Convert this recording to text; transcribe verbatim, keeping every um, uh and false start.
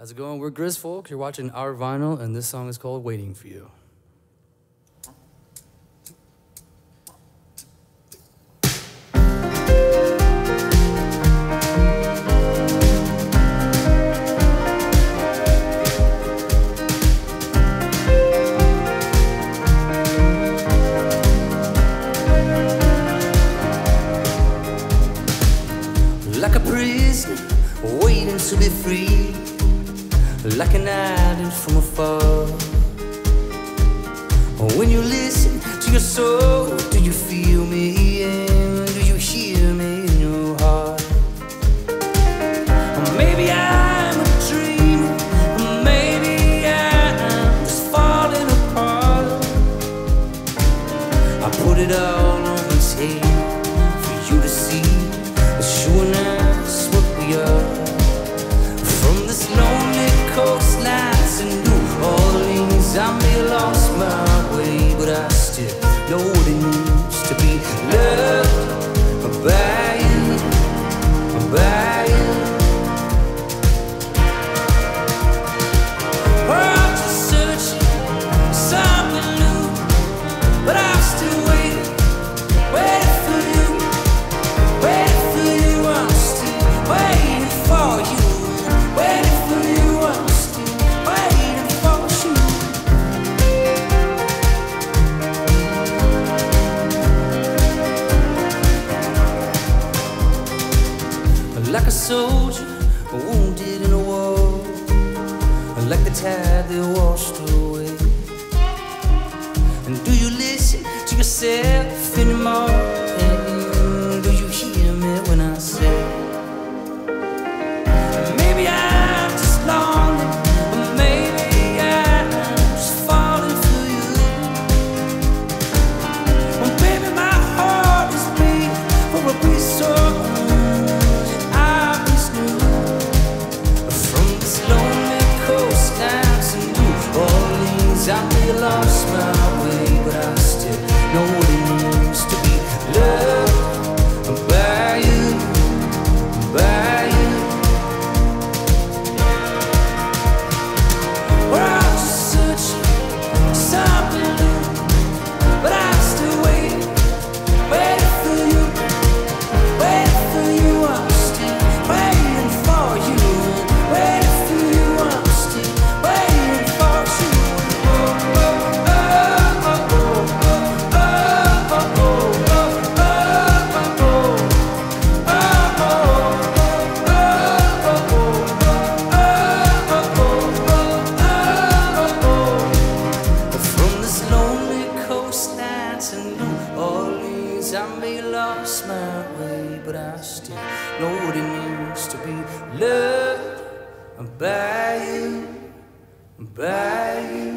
How's it going? We're Grizzfolk. You're watching Our Vinyl, and this song is called Waiting For You. Like a prisoner waiting to be free, like an island from afar. When you listen to your soul, do you feel me and do you hear me in your heart? Maybe I'm a dreamer, maybe I'm just falling apart. I put it all on the table for you to see. It's you and us, what we are. From this lonely coastline to New Orleans, I may have lost my way, but I still know what it means to be loved by you, by you. I'm just searching for something new, but I'm still waiting, waiting for you, waiting for you. I'm still waiting for you, waiting for you. I'm still waiting for you. Like a soldier wounded in a war, like the tide that washed away. And do you listen to yourself anymore? And do you hear me when I say, maybe I'm just lonely, or maybe I'm just falling for you. Or maybe my heart is made for a piece of I was new. From this lonely coastline to New Orleans, I may have lost my way, but I still know what it means to be loved by you, by you. We're all just searching for something new, but I'm still waiting, waiting for you, waiting for you. I'm still waiting for you, waiting for you. I'm still waiting for you. Oh, oh, oh, oh, oh, oh, oh, oh, oh, oh, oh, oh. From this lonely coastline to New Orleans, I may have lost my way, but I still know what it means to be loved by you, by you.